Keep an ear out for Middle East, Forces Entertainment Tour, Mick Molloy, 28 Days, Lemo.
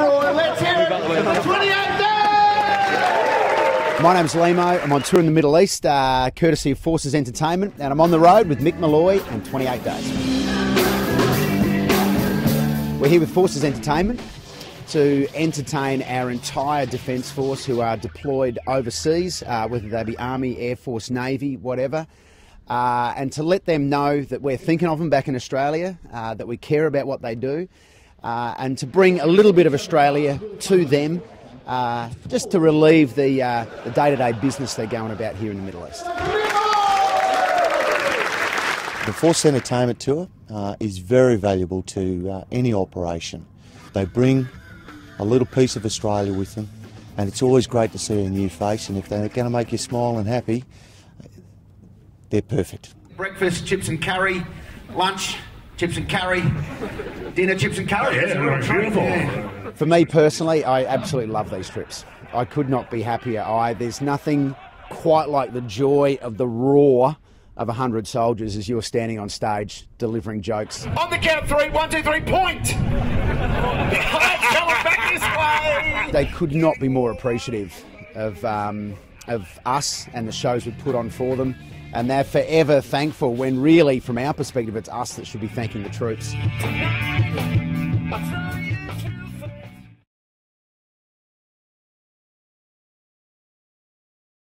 roar. Let's hear it. 28 Days! My name's Lemo, I'm on tour in the Middle East, courtesy of Forces Entertainment, and I'm on the road with Mick Molloy and 28 Days. We're here with Forces Entertainment to entertain our entire Defence Force who are deployed overseas, whether they be Army, Air Force, Navy, whatever, and to let them know that we're thinking of them back in Australia, that we care about what they do, and to bring a little bit of Australia to them. Just to relieve the day-to-day business they're going about here in the Middle East. The Forces Entertainment Tour is very valuable to any operation. They bring a little piece of Australia with them, and it's always great to see a new face, and if they're going to make you smile and happy, they're perfect. Breakfast, chips and curry, lunch, chips and curry, dinner, chips and curry. Yeah, beautiful. Yeah. For me personally, I absolutely love these trips. I could not be happier. There's nothing quite like the joy of the roar of 100 soldiers as you're standing on stage delivering jokes. On the count of three, 1, 2, 3, point! That's coming back this way! They could not be more appreciative of us and the shows we put on for them, and they're forever thankful when really, from our perspective, it's us that should be thanking the troops.